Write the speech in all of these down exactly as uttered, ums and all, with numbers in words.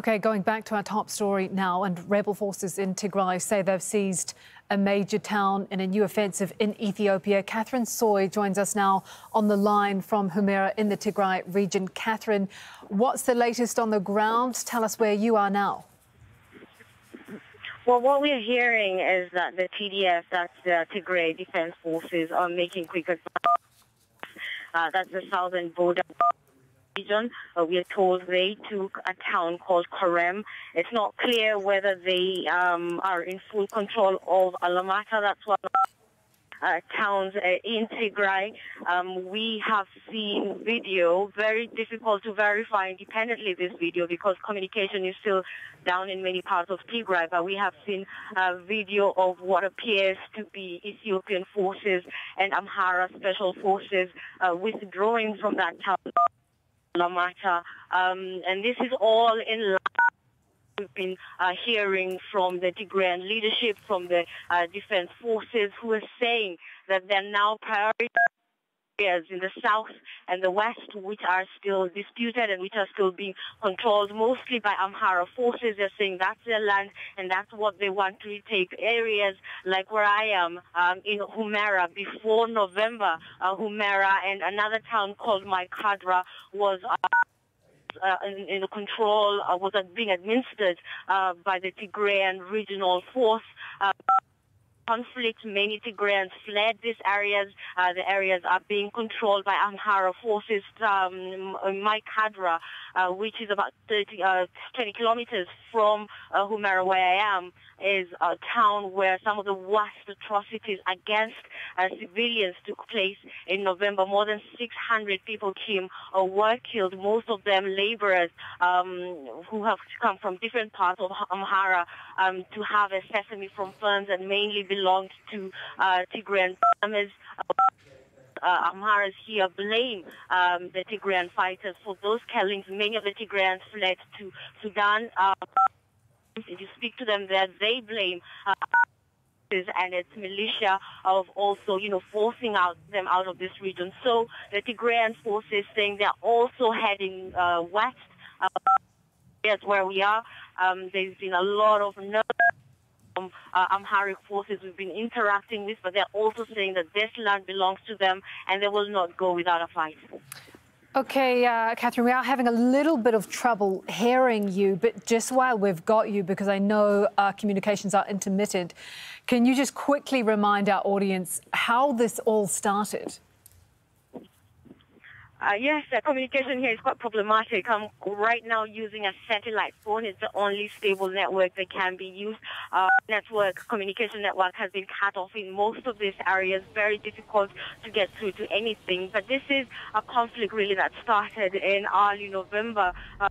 Okay, going back to our top story now, and rebel forces in Tigray say they've seized a major town in a new offensive in Ethiopia. Catherine Soy joins us now on the line from Humera in the Tigray region. Catherine, what's the latest on the ground? Tell us where you are now. Well, what we're hearing is that the T D F, that's the Tigray Defense Forces, are making quick advance. Uh, that's the southern border region. Uh, we are told they took a town called Korem. It's not clear whether they um, are in full control of Alamata. That's one of the uh, towns uh, in Tigray. Um, we have seen video, very difficult to verify independently this video because communication is still down in many parts of Tigray, but we have seen a video of what appears to be Ethiopian forces and Amhara special forces uh, withdrawing from that town. Alamata, um, and this is all in line we've been uh, hearing from the Tigrayan leadership, from the uh, defense forces, who are saying that they're now prioritizing areas in the south and the west, which are still disputed and which are still being controlled mostly by Amhara forces. They're saying that's their land and that's what they want to retake. Areas like where I am um, in Humera before November, uh, Humera and another town called Mai Kadra was uh, uh, in, in control, uh, was being administered uh, by the Tigrayan regional force. Uh, Conflict. Many Tigrayans fled these areas. Uh, the areas are being controlled by Amhara forces. Um, Mai Kadra, uh, which is about thirty, uh, twenty kilometers from uh, Humera, where I am, is a town where some of the worst atrocities against uh, civilians took place in November. More than six hundred people came or were killed, most of them laborers um, who have come from different parts of Amhara um, to harvest sesame from ferns and mainly belonged to uh, Tigrayan farmers. Uh, Amharas here blame um, the Tigrayan fighters for those killings. Many of the Tigrayans fled to Sudan. Uh, If you speak to them there, they blame uh, and its militia of also, you know, forcing out them out of this region. So the Tigrayan forces saying they're also heading uh, west. Uh, that's where we are. Um, there's been a lot of nerves from uh, Amharic forces we've been interacting with, but they're also saying that this land belongs to them and they will not go without a fight. Okay, uh, Catherine, we are having a little bit of trouble hearing you, but just while we've got you, because I know our communications are intermittent, can you just quickly remind our audience how this all started? Uh, yes, the communication here is quite problematic. I'm right now using a satellite phone. It's the only stable network that can be used. Uh, network, communication network has been cut off in most of these areas. Very difficult to get through to anything. But this is a conflict really that started in early November. Uh,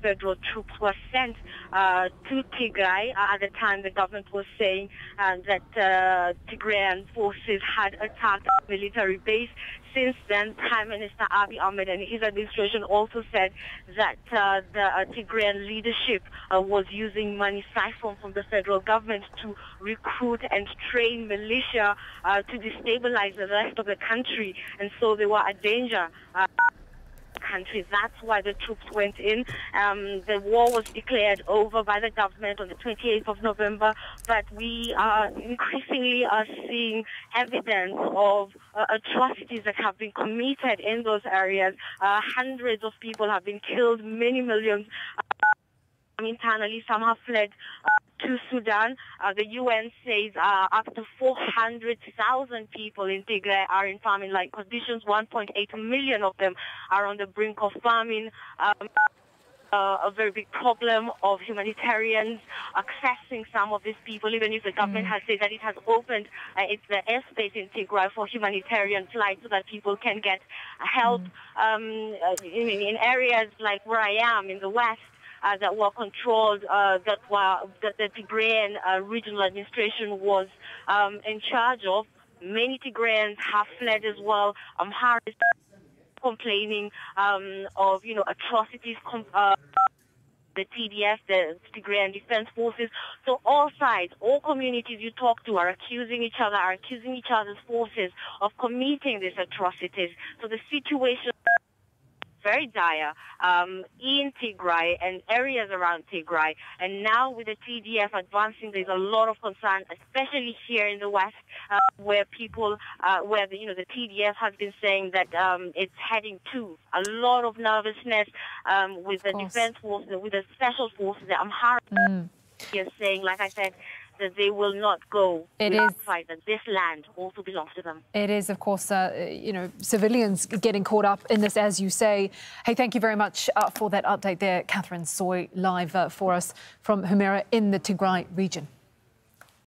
Federal troops were sent uh, to Tigray. Uh, at the time, the government was saying uh, that uh, Tigrayan forces had attacked a military base. Since then, Prime Minister Abiy Ahmed and his administration also said that uh, the uh, Tigrayan leadership uh, was using money siphoned from the federal government to recruit and train militia uh, to destabilize the rest of the country, and so they were a danger. Uh, Country. That's why the troops went in. Um, the war was declared over by the government on the twenty-eighth of November, but we are increasingly are seeing evidence of uh, atrocities that have been committed in those areas. Uh, hundreds of people have been killed, many millions uh, internally. Some have fled uh, to Sudan. Uh, the U N says uh, up to four hundred thousand people in Tigray are in famine-like conditions. one point eight million of them are on the brink of famine. Um, uh, a very big problem of humanitarians accessing some of these people, even if the government mm. has said that it has opened uh, its uh, airspace in Tigray for humanitarian flights so that people can get help. Mm. Um, in, in areas like where I am in the west, Uh, that were controlled, uh, that were that the Tigrayan uh, regional administration was um, in charge of. Many Tigrayans have fled as well. Amhara is complaining um, of you know atrocities. Com uh, the T D F, the Tigrayan Defense Forces. So all sides, all communities you talk to are accusing each other, are accusing each other's forces of committing these atrocities. So the situation very dire um, in Tigray and areas around Tigray. And now with the T D F advancing, there's a lot of concern, especially here in the West, uh, where people, uh, where the, you know, the T D F has been saying that um, it's heading to a lot of nervousness um, with the defense forces, with the special forces, the Amhara. Mm. You're saying, like I said, that they will not go it is fight, that this land also belongs to them. It is, of course, uh, you know, civilians getting caught up in this, as you say. Hey, thank you very much uh, for that update there, Catherine Soy, live uh, for us from Humera in the Tigray region.